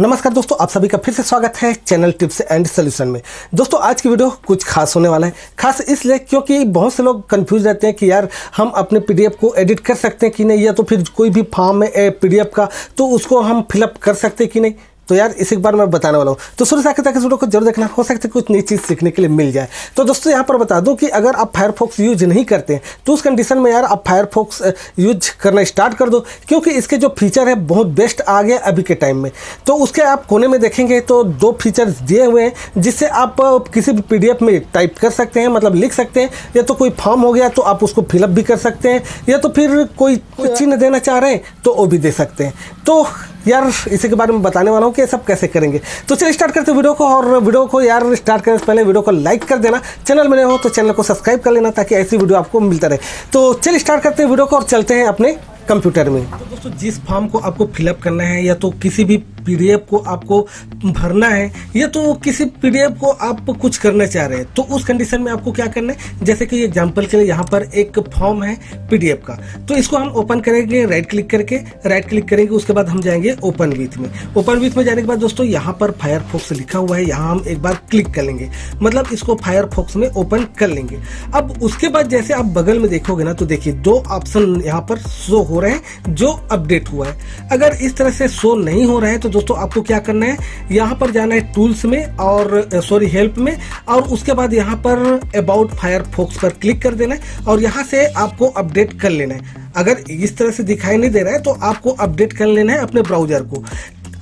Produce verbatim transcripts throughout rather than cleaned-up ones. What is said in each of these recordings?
नमस्कार दोस्तों, आप सभी का फिर से स्वागत है चैनल टिप्स एंड सॉल्यूशन में। दोस्तों आज की वीडियो कुछ खास होने वाला है, खास इसलिए क्योंकि बहुत से लोग कंफ्यूज रहते हैं कि यार हम अपने पीडीएफ को एडिट कर सकते हैं कि नहीं, या तो फिर कोई भी फॉर्म है पीडीएफ का तो उसको हम फिलअप कर सकते हैं कि नहीं। तो यार इसी बार मैं बताने वाला हूँ, तो शुरू से आखिर तक इस वीडियो को जरूर देखना, हो सकता है कुछ नई चीज़ सीखने के लिए मिल जाए। तो दोस्तों यहाँ पर बता दूँ कि अगर आप फायरफॉक्स यूज नहीं करते हैं तो उस कंडीशन में यार आप फायरफॉक्स यूज करना स्टार्ट कर दो, क्योंकि इसके जो फीचर है बहुत बेस्ट आ गए अभी के टाइम में। तो उसके आप कोने में देखेंगे तो दो फीचर्स दिए हुए हैं जिससे आप किसी भी पी डी एफ में टाइप कर सकते हैं, मतलब लिख सकते हैं, या तो कोई फॉर्म हो गया तो आप उसको फिलअप भी कर सकते हैं, या तो फिर कोई चिन्ह देना चाह रहे हैं तो वो भी दे सकते हैं। तो यार इसी के बारे में बताने वाला हूँ कि सब कैसे करेंगे। तो चलिए स्टार्ट करते हैं वीडियो को, और वीडियो को यार स्टार्ट करने से पहले वीडियो को लाइक कर देना, चैनल में नए हो तो चैनल को सब्सक्राइब कर लेना ताकि ऐसी वीडियो आपको मिलता रहे। तो चलिए स्टार्ट करते हैं वीडियो को और चलते हैं अपने कंप्यूटर में। तो दोस्तों जिस फॉर्म को आपको फिलअप करना है, या तो किसी भी पीडीएफ को आपको भरना है, या तो किसी पीडीएफ को आप कुछ करना चाह रहे हैं, तो उस कंडीशन में आपको क्या करना है, जैसे कि एग्जांपल के लिए यहाँ पर एक फॉर्म है पीडीएफ का, तो इसको हम ओपन करेंगे राइट क्लिक करके, राइट क्लिक करेंगे उसके बाद हम जाएंगे ओपन विथ में। ओपन विथ में जाने के बाद दोस्तों यहाँ पर फायरफॉक्स लिखा हुआ है, यहाँ हम एक बार क्लिक कर लेंगे, मतलब इसको फायरफॉक्स में ओपन कर लेंगे। अब उसके बाद जैसे आप बगल में देखोगे ना, तो देखिए दो ऑप्शन यहाँ पर शो हो रहे हैं जो अपडेट हुआ है। अगर इस तरह से शो नहीं हो रहा है तो दोस्तों आपको क्या करना है, यहाँ पर जाना है टूल्स में और सॉरी हेल्प में, और उसके बाद यहाँ पर अबाउट फायरफॉक्स पर क्लिक कर देना है और यहाँ से आपको अपडेट कर लेना है। अगर इस तरह से दिखाई नहीं दे रहा है तो आपको अपडेट कर लेना है अपने ब्राउजर को।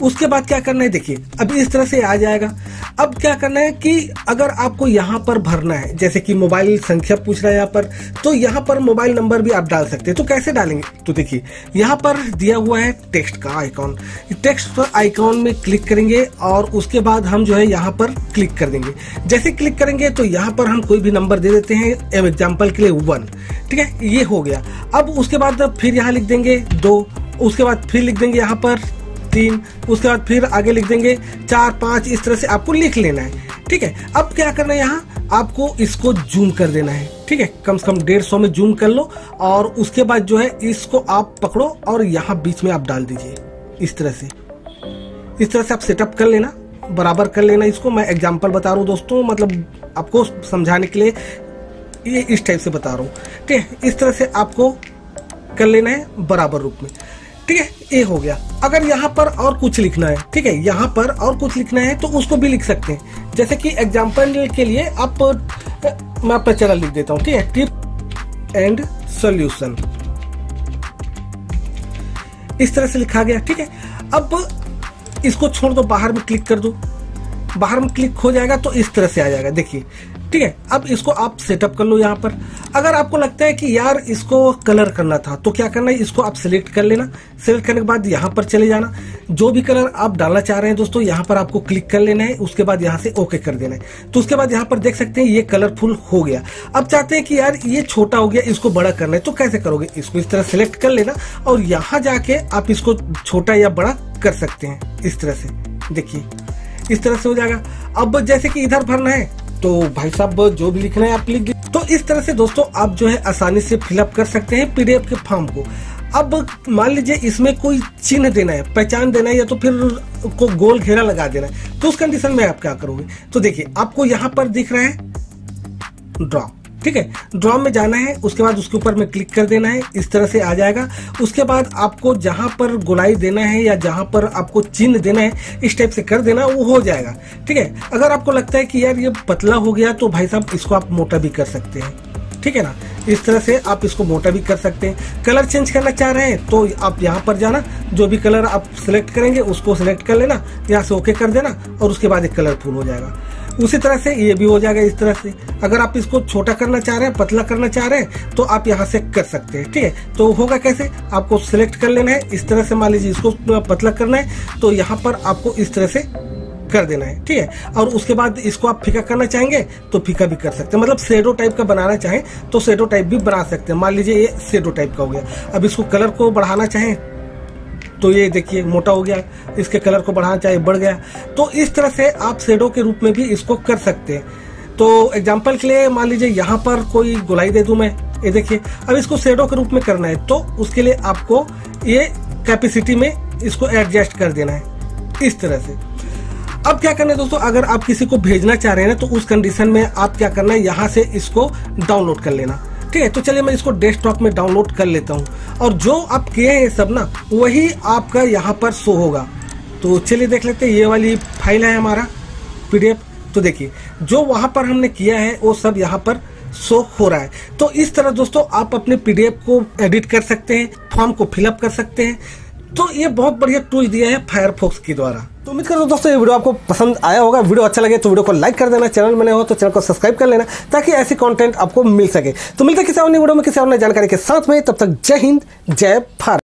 उसके बाद क्या करना है, देखिए अभी इस तरह से आ जाएगा। अब क्या करना है कि अगर आपको यहाँ पर भरना है, जैसे कि मोबाइल संख्या पूछ रहा है यहाँ पर, तो यहाँ पर मोबाइल नंबर भी आप डाल सकते हैं। तो कैसे डालेंगे, तो देखिए यहाँ पर दिया हुआ है टेक्स्ट का आइकॉन, टेक्स्ट आइकॉन में क्लिक करेंगे और उसके बाद हम जो है यहाँ पर क्लिक कर देंगे। जैसे क्लिक करेंगे तो यहाँ पर हम कोई भी नंबर दे देते हैं, एग्जाम्पल के लिए वन, ठीक है, ये हो गया। अब उसके बाद फिर यहाँ लिख देंगे दो, उसके बाद फिर लिख देंगे यहाँ पर तीन, उसके बाद फिर आगे लिख देंगे चार पाँच, इस तरह से आपको लिख लेना है, ठीक है। अब क्या करना है, यहाँ आपको इसको जूम कर देना है, ठीक है, कम से कम डेढ़ सौ में जूम कर लो, और उसके बाद जो है इसको आप पकड़ो और यहाँ बीच में आप डाल दीजिए, इस तरह से इस तरह से आप सेटअप कर लेना, बराबर कर लेना इसको। मैं एग्जाम्पल बता रहा हूँ दोस्तों, मतलब आपको समझाने के लिए ये इस टाइप से बता रहा हूँ, ठीक है। इस तरह से आपको कर लेना है बराबर रूप में, ठीक है, ये हो गया। अगर यहाँ पर और कुछ लिखना है, ठीक है, यहाँ पर और कुछ लिखना है तो उसको भी लिख सकते हैं। जैसे कि एग्जाम्पल के लिए आप मैं अपना चैनल लिख देता हूँ, ठीक है, टिप एंड सॉल्यूशन, इस तरह से लिखा गया, ठीक है। अब इसको छोड़ दो, बाहर में क्लिक कर दो, बाहर में क्लिक हो जाएगा तो इस तरह से आ जाएगा, देखिए, ठीक है। अब इसको आप सेटअप कर लो यहाँ पर। अगर आपको लगता है कि यार इसको कलर करना था तो क्या करना है, इसको आप सिलेक्ट कर लेना, सिलेक्ट करने के बाद यहाँ पर चले जाना, जो भी कलर आप डालना चाह रहे हैं दोस्तों यहाँ पर आपको क्लिक कर लेना है, उसके बाद यहाँ से ओके कर देना है। तो उसके बाद यहाँ पर देख सकते हैं ये कलरफुल हो गया। अब चाहते हैं कि यार ये छोटा हो गया, इसको बड़ा करना है, तो कैसे करोगे, इसको इस तरह सिलेक्ट कर लेना और यहाँ जाके आप इसको छोटा या बड़ा कर सकते हैं, इस तरह से, देखिए इस तरह से हो जाएगा। अब जैसे कि इधर भरना है तो भाई साहब जो भी लिखना है आप लिख। तो इस तरह से दोस्तों आप जो है आसानी से फिलअप कर सकते हैं पीडीएफ के फॉर्म को। अब मान लीजिए इसमें कोई चिन्ह देना है, पहचान देना है, या तो फिर को गोल घेरा लगा देना है, तो उस कंडीशन में आप क्या करोगे, तो देखिए आपको यहाँ पर दिख रहा है ड्रॉ, ठीक है, ड्रॉ में जाना है, उसके बाद उसके ऊपर में क्लिक कर देना है, इस तरह से आ जाएगा। उसके बाद आपको जहां पर गोलाई देना है या जहां पर आपको चिन्ह देना है इस टाइप से कर देना, वो हो जाएगा, ठीक है। अगर आपको लगता है कि यार ये पतला हो गया तो भाई साहब इसको आप मोटा भी कर सकते हैं, ठीक है ना, इस तरह से आप इसको मोटा भी कर सकते हैं। कलर चेंज करना चाह रहे हैं तो आप यहाँ पर जाना, जो भी कलर आप सिलेक्ट करेंगे उसको सिलेक्ट कर लेना, यहाँ से ओके कर देना और उसके बाद एक कलरफुल हो जाएगा। उसी तरह से ये भी हो जाएगा इस तरह से। अगर आप इसको छोटा करना चाह रहे हैं, पतला करना चाह रहे हैं तो आप यहाँ से कर सकते हैं, ठीक है। तो होगा कैसे, आपको सिलेक्ट कर लेना है, इस तरह से मान लीजिए इसको पतला करना है तो यहाँ पर आपको इस तरह से कर देना है, ठीक है। और उसके बाद इसको आप फीका करना चाहेंगे तो फीका भी कर सकते हैं, मतलब शेडो टाइप का बनाना चाहें तो शेडो टाइप भी बना सकते हैं। मान लीजिए ये शेडो टाइप का हो गया। अब इसको कलर को बढ़ाना चाहें तो ये देखिए मोटा हो गया, इसके कलर को बढ़ाना चाहिए, बढ़ गया। तो इस तरह से आप शेडो के रूप में भी इसको कर सकते हैं। तो एग्जांपल के लिए मान लीजिए यहाँ पर कोई गोलाई दे दूं मैं, ये देखिए, अब इसको शेडो के रूप में करना है तो उसके लिए आपको ये कैपेसिटी में इसको एडजस्ट कर देना है, इस तरह से। अब क्या करना है दोस्तों, अगर आप किसी को भेजना चाह रहे हैं ना, तो उस कंडीशन में आप क्या करना है, यहाँ से इसको डाउनलोड कर लेना। ठीक है, तो चलिए मैं इसको डेस्कटॉप में डाउनलोड कर लेता हूँ, और जो आप किए हैं सब ना वही आपका यहाँ पर शो होगा। तो चलिए देख लेते हैं, ये वाली फाइल है हमारा पीडीएफ। तो देखिए जो वहाँ पर हमने किया है वो सब यहाँ पर शो हो रहा है। तो इस तरह दोस्तों आप अपने पीडीएफ को एडिट कर सकते हैं, फॉर्म को फिलअप कर सकते हैं। तो ये बहुत बढ़िया टूल दिया है फायरफॉक्स के द्वारा। तो उम्मीद करता हूँ दोस्तों ये वीडियो आपको पसंद आया होगा। वीडियो अच्छा लगे तो वीडियो को लाइक कर देना, चैनल में नए हो तो चैनल को सब्सक्राइब कर लेना, ताकि ऐसी कंटेंट आपको मिल सके। तो मिलते किसी और नई वीडियो में किसी और नई जानकारी के साथ में, तब तक जय हिंद जय भारत।